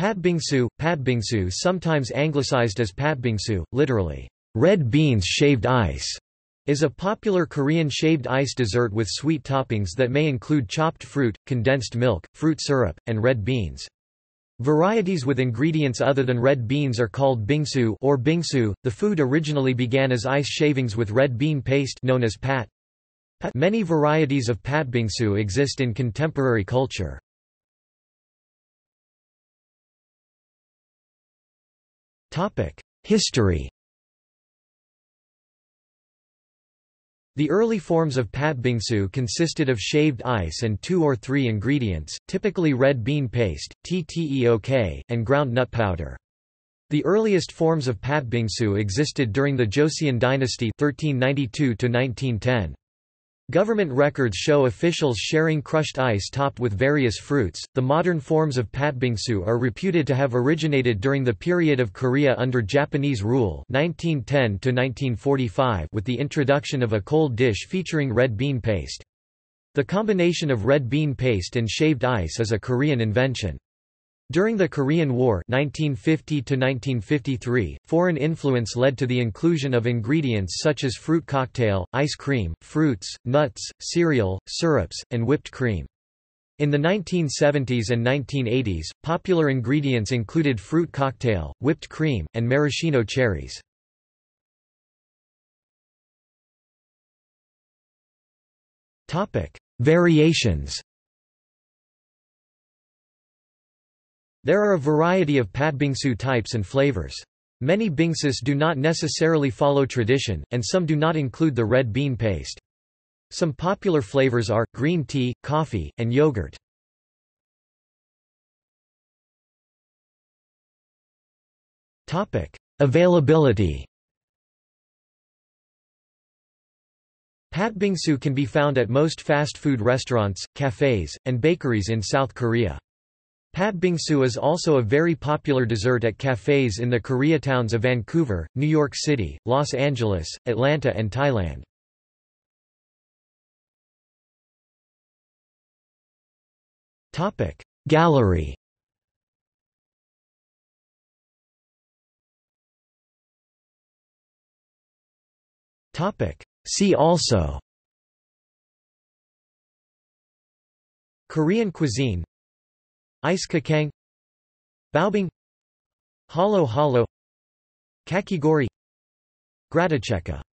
Patbingsu, patbingsu, sometimes anglicized as patbingsu, literally, red beans shaved ice, is a popular Korean shaved ice dessert with sweet toppings that may include chopped fruit, condensed milk, fruit syrup, and red beans. Varieties with ingredients other than red beans are called bingsu or bingsu. The food originally began as ice shavings with red bean paste known as pat. Many varieties of patbingsu exist in contemporary culture. History. The early forms of patbingsu consisted of shaved ice and 2 or 3 ingredients, typically red bean paste, tteok, and ground nut powder. The earliest forms of patbingsu existed during the Joseon dynasty (1392–1910). Government records show officials sharing crushed ice topped with various fruits. The modern forms of patbingsu are reputed to have originated during the period of Korea under Japanese rule, 1910 to 1945, with the introduction of a cold dish featuring red bean paste. The combination of red bean paste and shaved ice is a Korean invention. During the Korean War 1950–1953, foreign influence led to the inclusion of ingredients such as fruit cocktail, ice cream, fruits, nuts, cereal, syrups, and whipped cream. In the 1970s and 1980s, popular ingredients included fruit cocktail, whipped cream, and maraschino cherries. Variations. There are a variety of patbingsu types and flavors. Many bingsus do not necessarily follow tradition, and some do not include the red bean paste. Some popular flavors are green tea, coffee, and yogurt. Topic: Availability. Patbingsu can be found at most fast food restaurants, cafes, and bakeries in South Korea. Patbingsu is also a very popular dessert at cafes in the Koreatowns of Vancouver, New York City, Los Angeles, Atlanta, and Thailand. Gallery. See also: Korean cuisine, ice Kakang, Baobing, Hollow Hollow, Kakigori, Gradacheka.